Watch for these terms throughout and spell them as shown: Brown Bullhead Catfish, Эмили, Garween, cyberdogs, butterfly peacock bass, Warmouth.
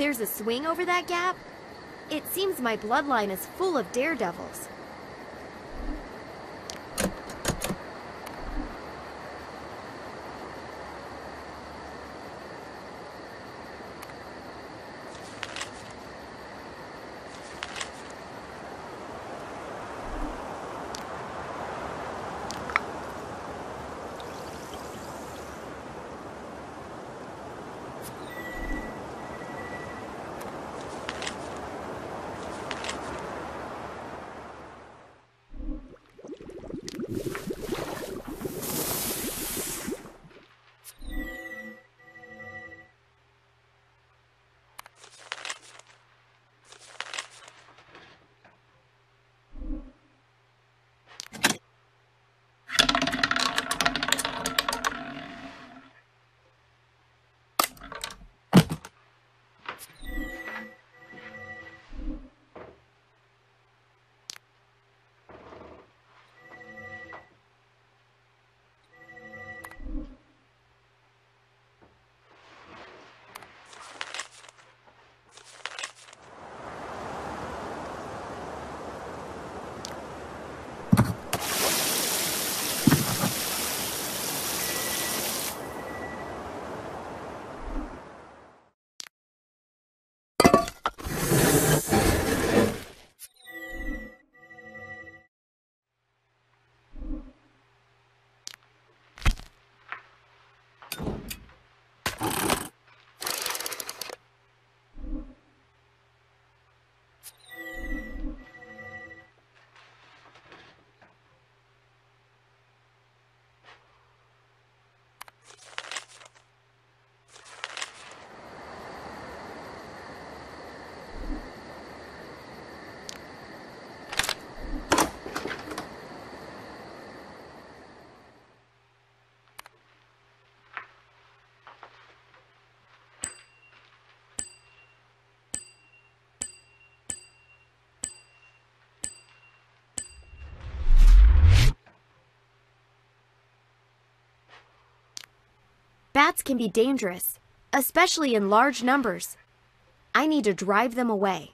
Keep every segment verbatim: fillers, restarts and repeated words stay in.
there's a swing over that gap? It seems my bloodline is full of daredevils. Bats can be dangerous, especially in large numbers. I need to drive them away.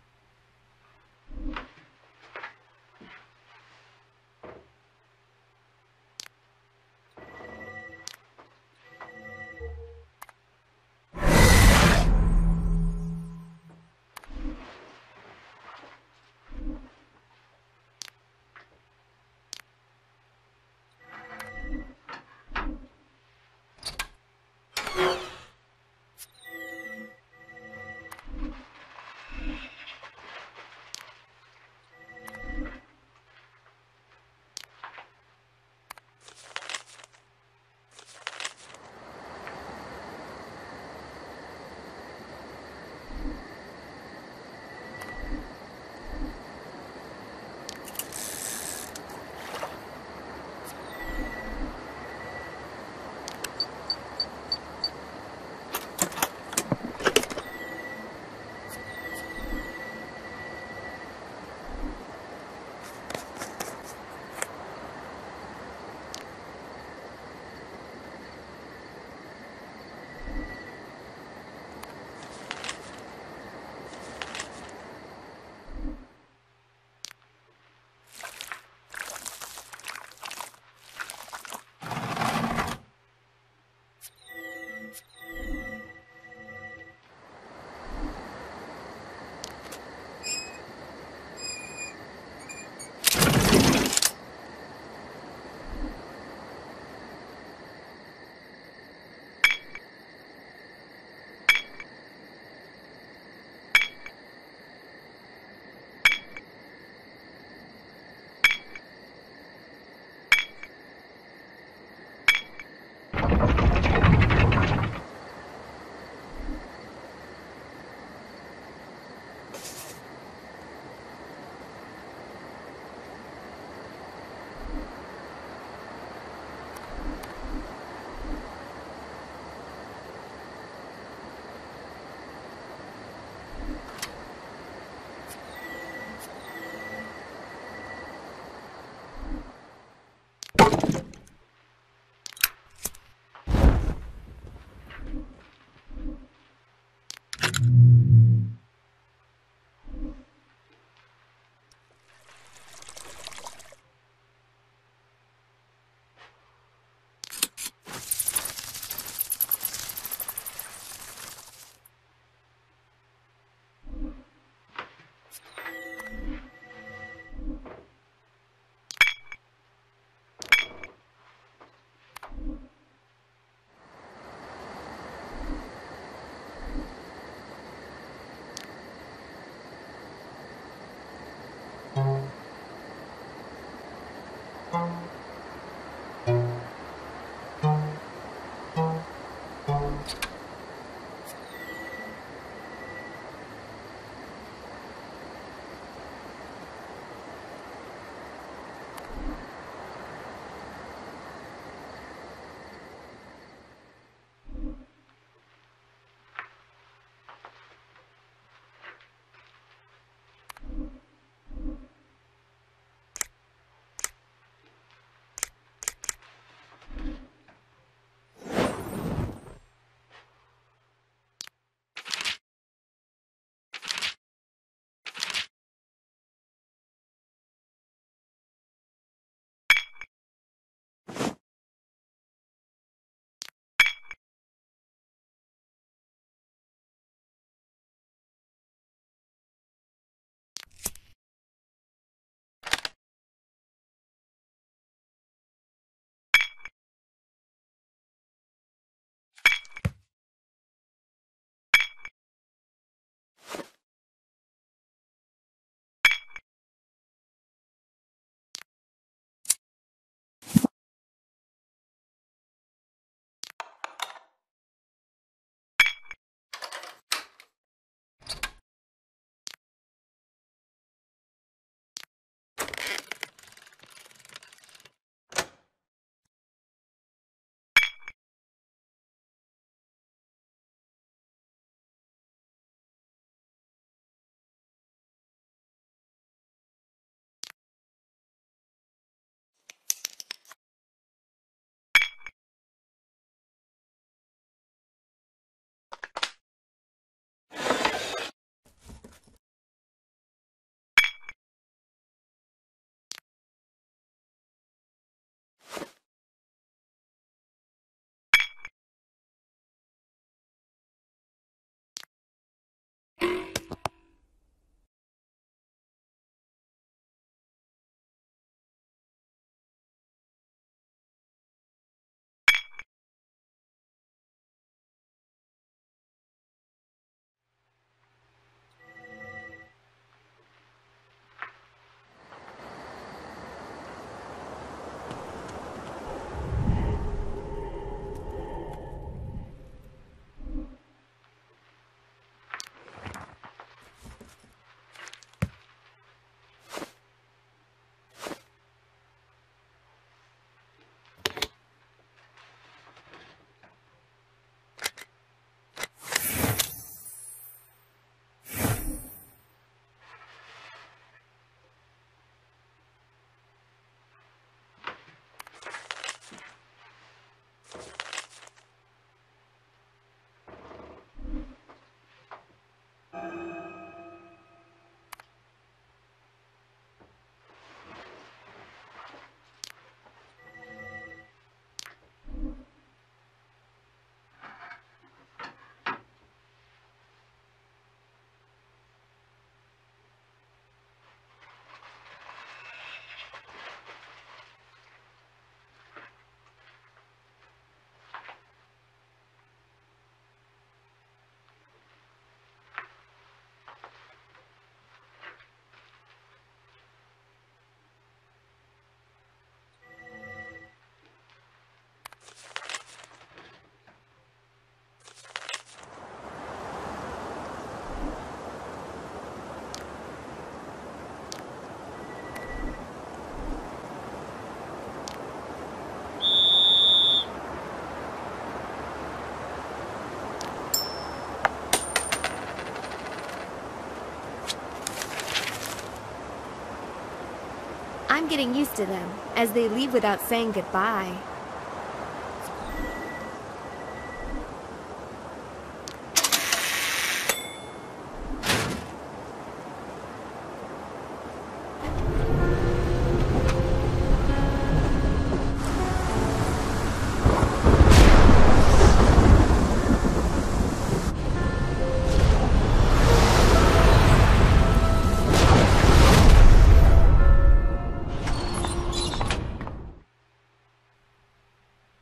I'm getting used to them, as they leave without saying goodbye.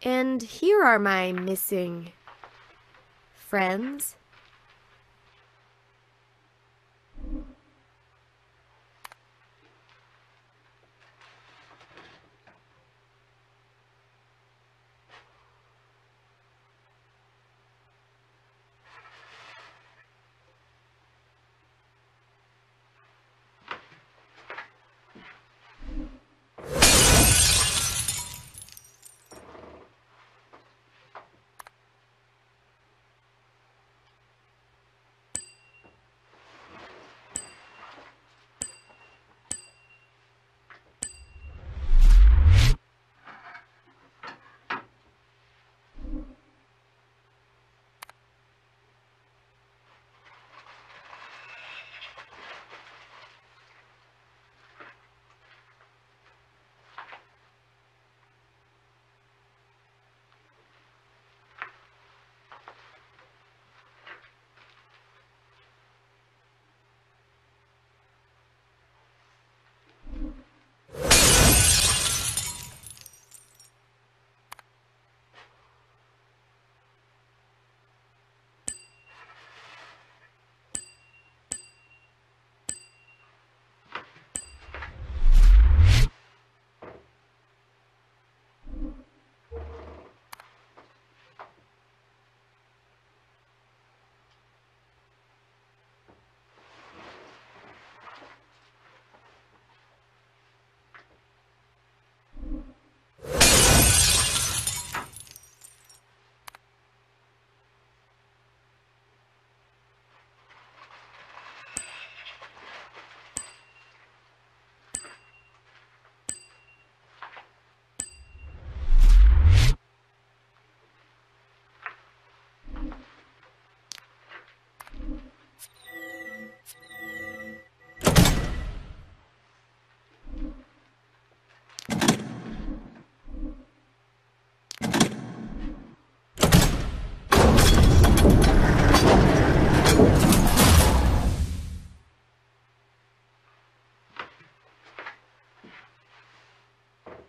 And here are my missing friends.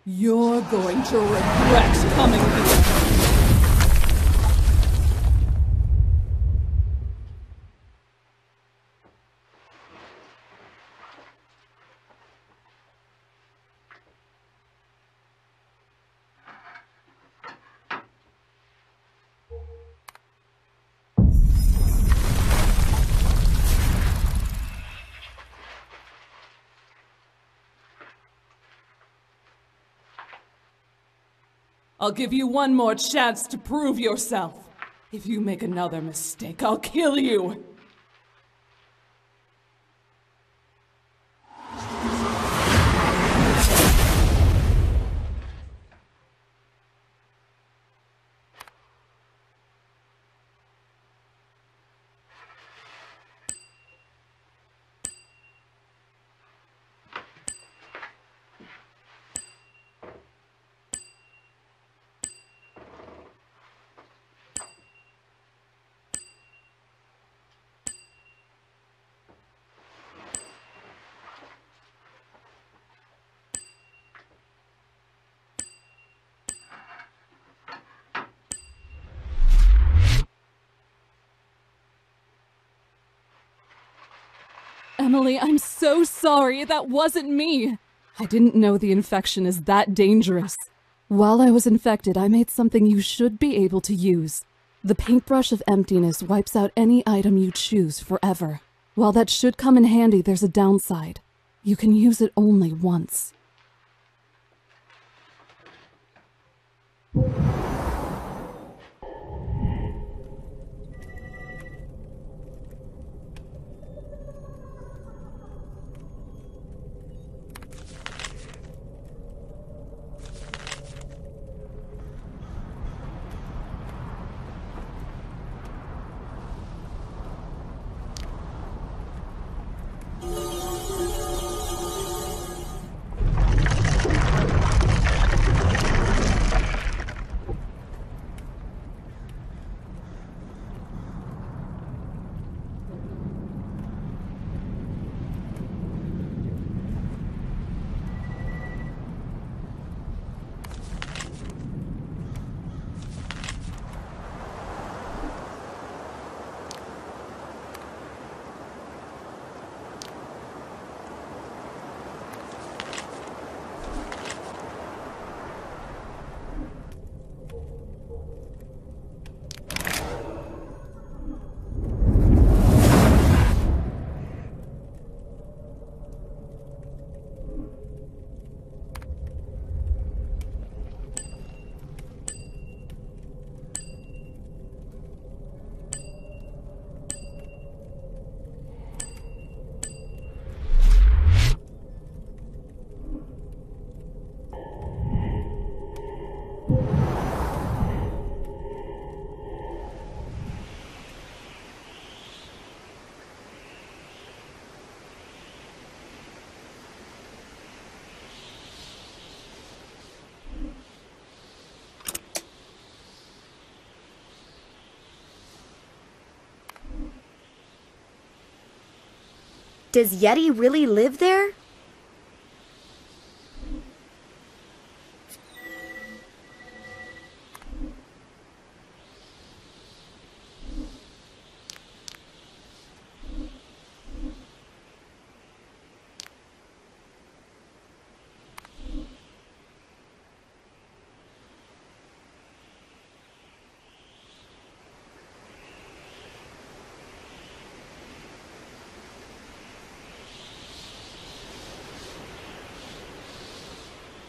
You're going to regret coming here. I'll give you one more chance to prove yourself. If you make another mistake, I'll kill you! Emily, I'm so sorry. That wasn't me. I didn't know the infection is that dangerous. While I was infected, I made something you should be able to use. The paintbrush of emptiness wipes out any item you choose forever. While that should come in handy, there's a downside. You can use it only once. Does Yeti really live there?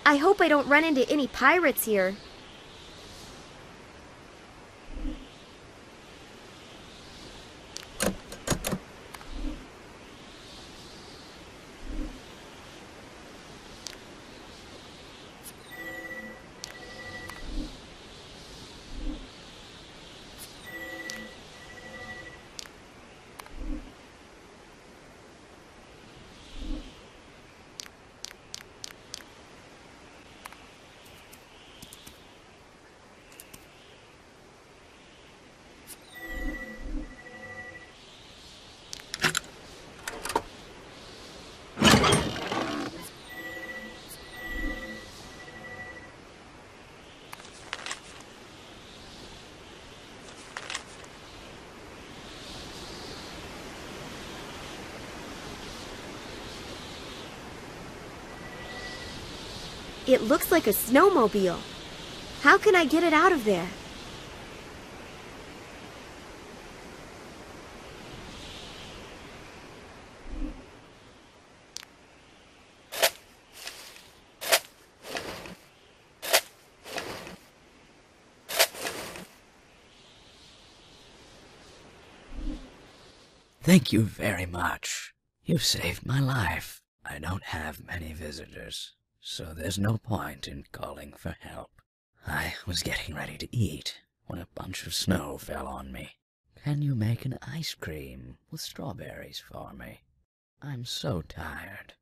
I hope I don't run into any pirates here. It looks like a snowmobile. How can I get it out of there? Thank you very much. You've saved my life. I don't have many visitors, so there's no point in calling for help. I was getting ready to eat when a bunch of snow fell on me. Can you make an ice cream with strawberries for me? I'm so tired.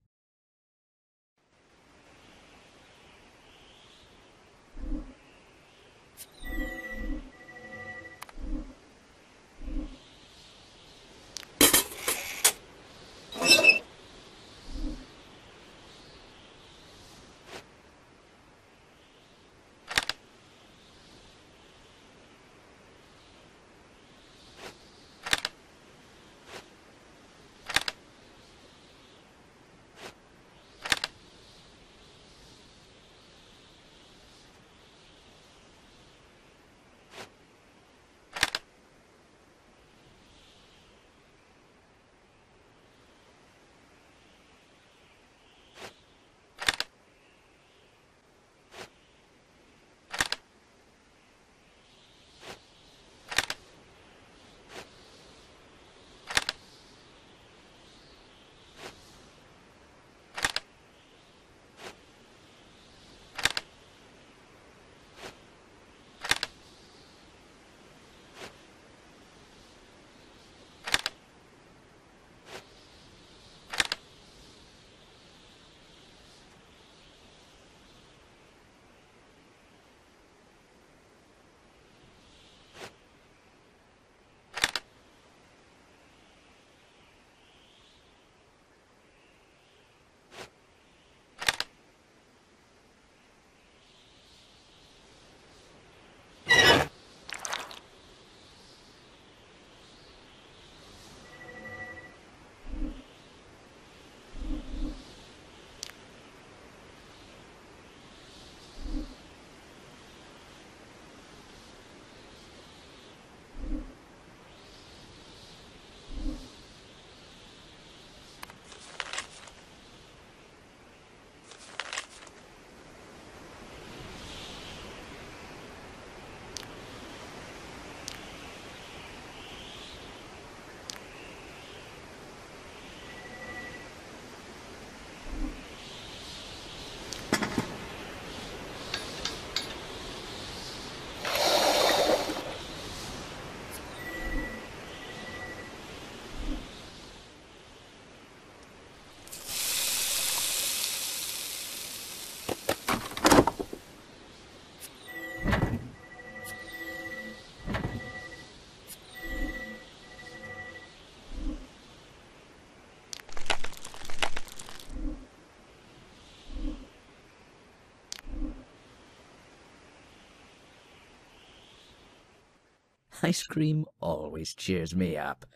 Ice cream always cheers me up.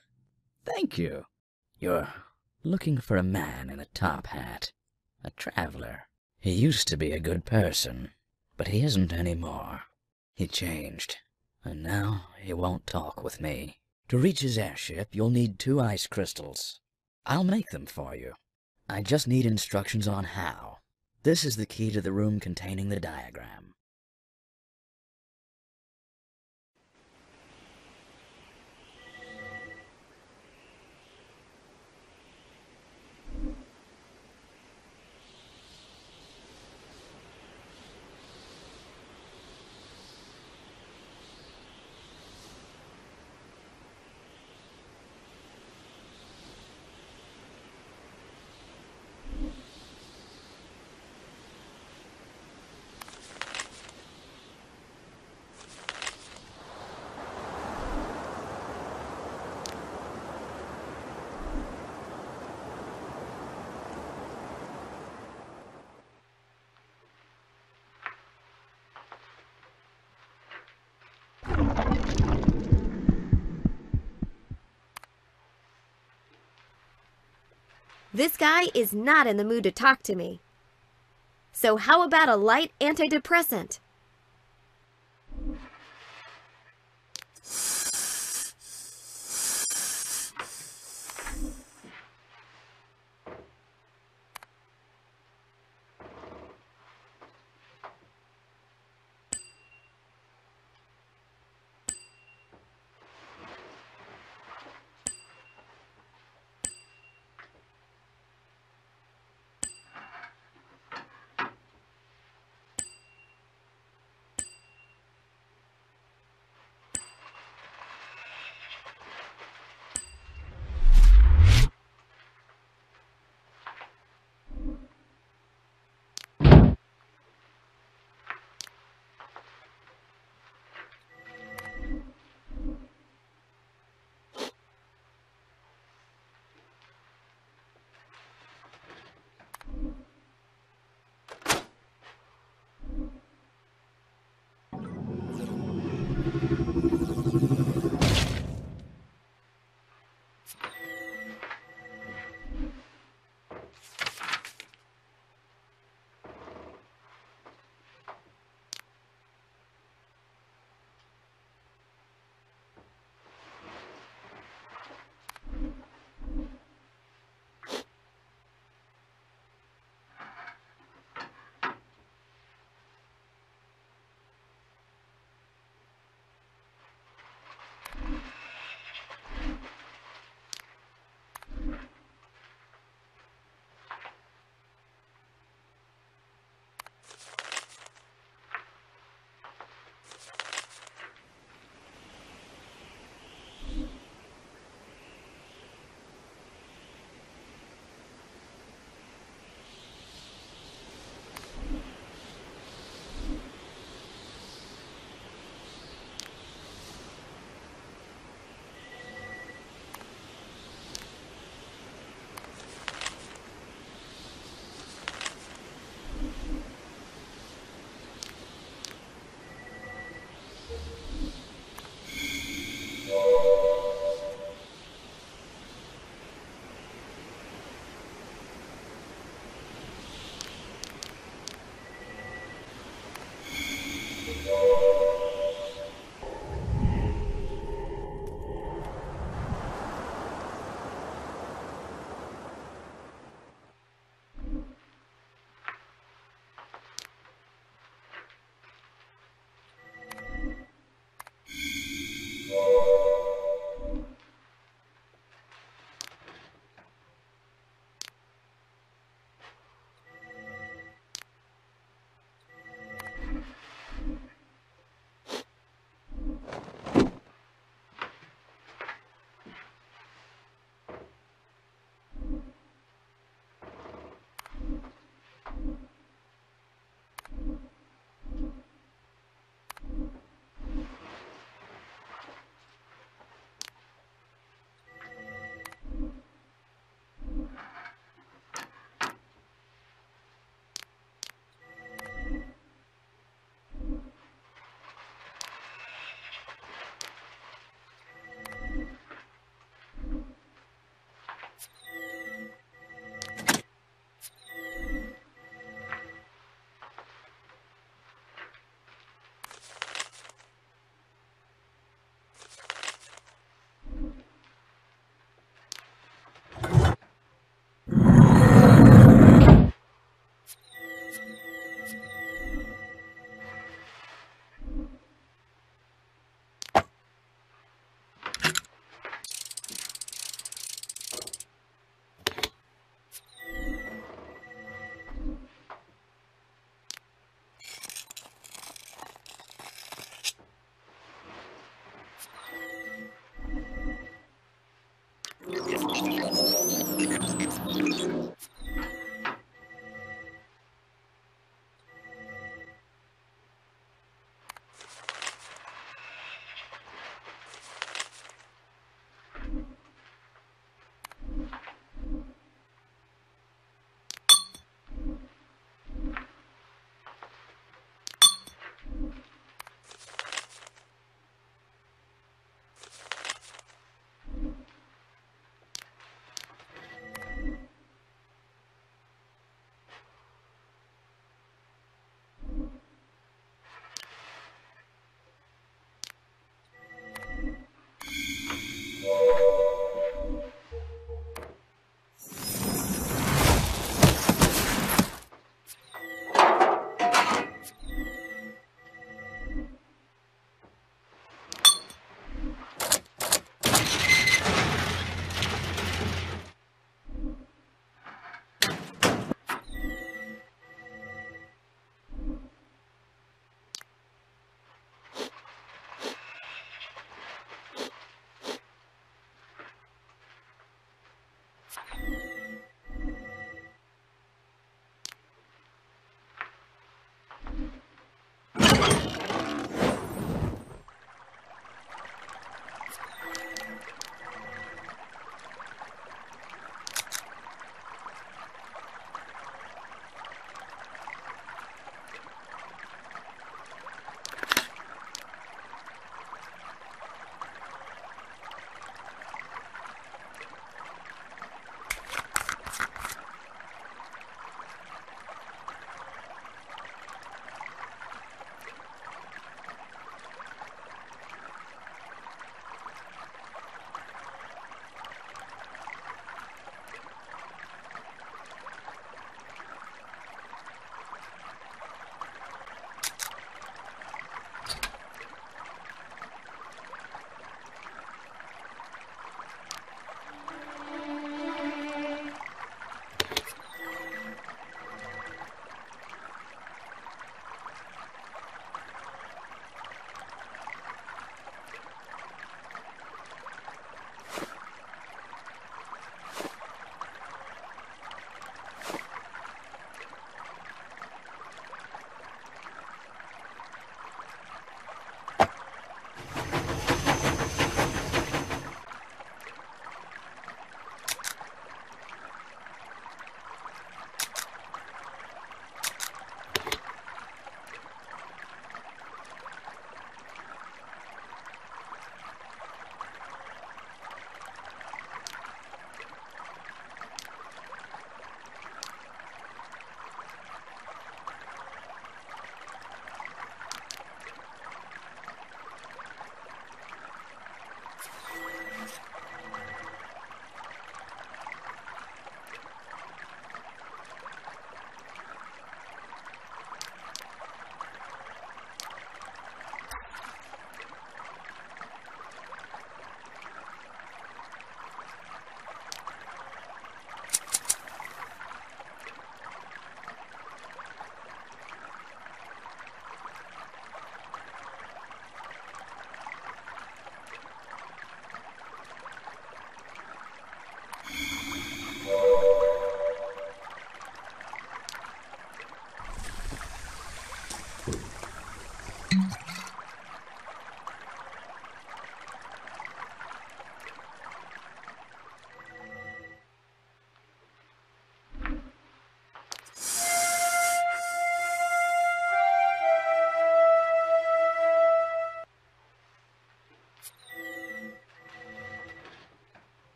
Thank you. You're looking for a man in a top hat, a traveler. He used to be a good person, but he isn't anymore. He changed, and now he won't talk with me. To reach his airship, you'll need two ice crystals. I'll make them for you. I just need instructions on how. This is the key to the room containing the diagram. This guy is not in the mood to talk to me. So how about a light antidepressant?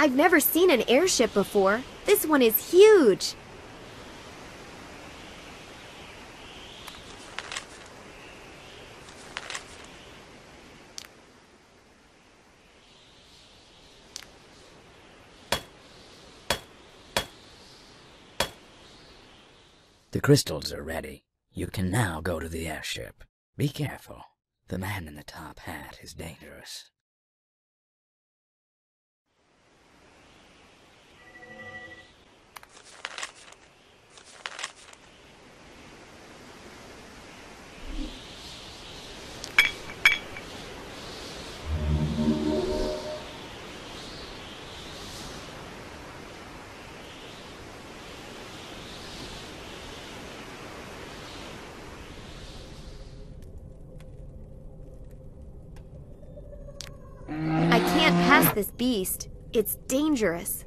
I've never seen an airship before. This one is huge. The crystals are ready. You can now go to the airship. Be careful. The man in the top hat is dangerous. This beast, it's dangerous.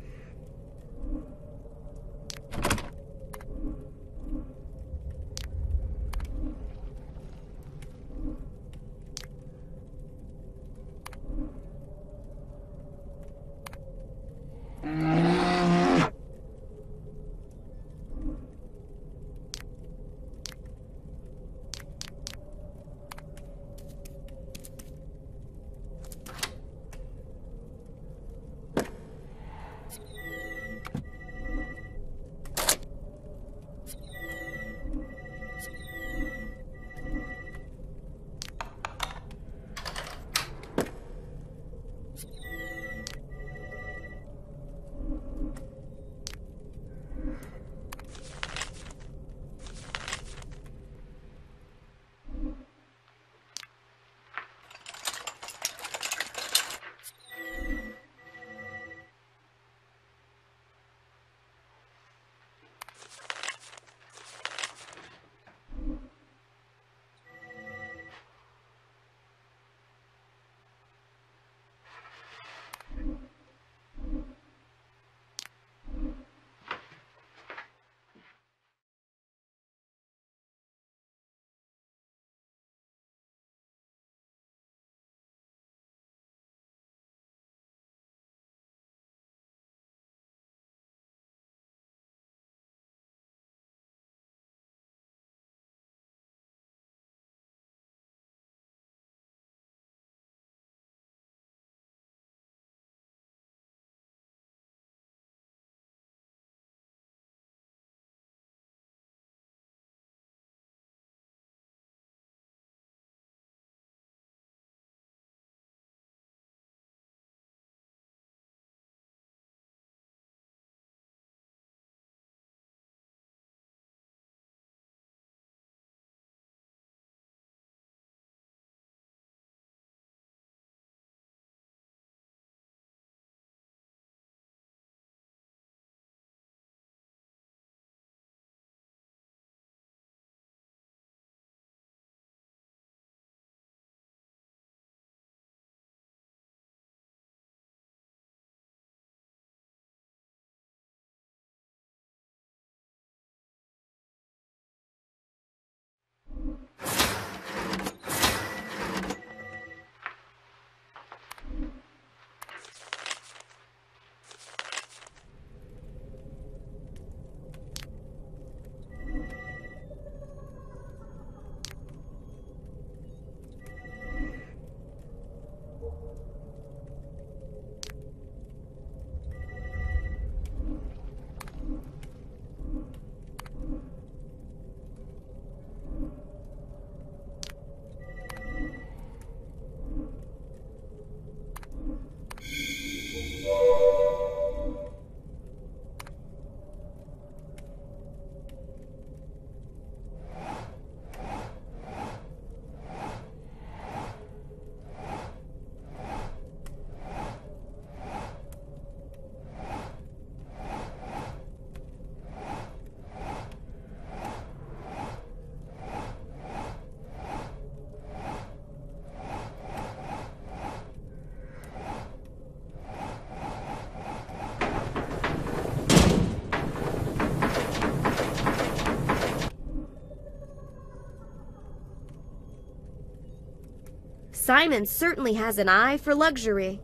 Simon certainly has an eye for luxury.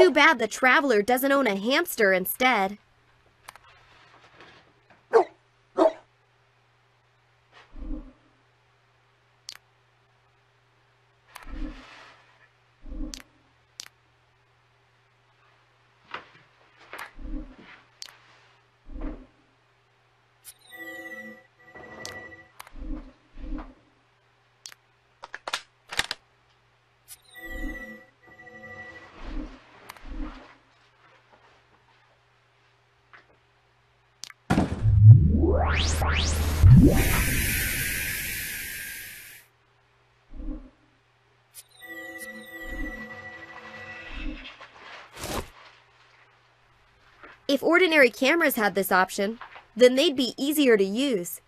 Too bad the traveler doesn't own a hamster instead. If ordinary cameras had this option, then they'd be easier to use.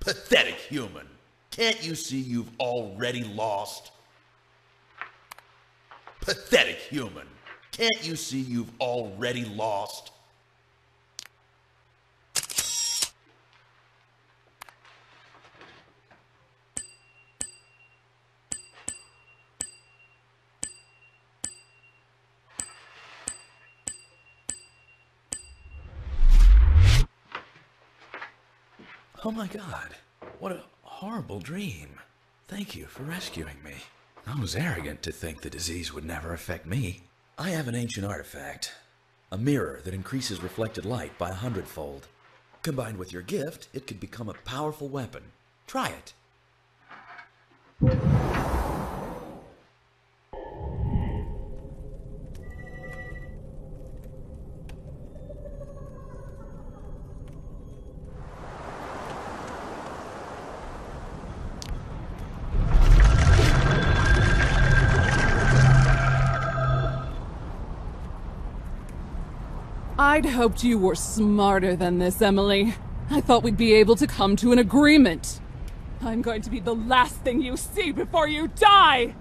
Pathetic human. Can't you see you've already lost? Pathetic human. Can't you see you've already lost? Oh my God, what a horrible dream. Thank you for rescuing me. I was arrogant to think the disease would never affect me. I have an ancient artifact, a mirror that increases reflected light by a hundredfold. Combined with your gift, it could become a powerful weapon. Try it. I'd hoped you were smarter than this, Emily. I thought we'd be able to come to an agreement. I'm going to be the last thing you see before you die!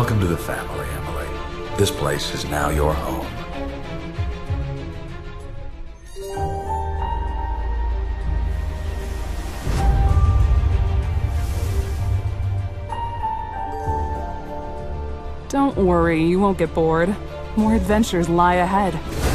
Welcome to the family, Emily. This place is now your home. Don't worry, you won't get bored. More adventures lie ahead.